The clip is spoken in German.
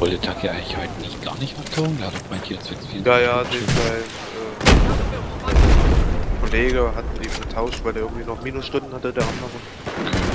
Wollte Taki eigentlich heute nicht gar nicht abtauchen? Der hat doch meint hier zwecks 4. Ja, ja, der Kollege hat ihn vertauscht, weil der irgendwie noch Minusstunden hatte, der andere.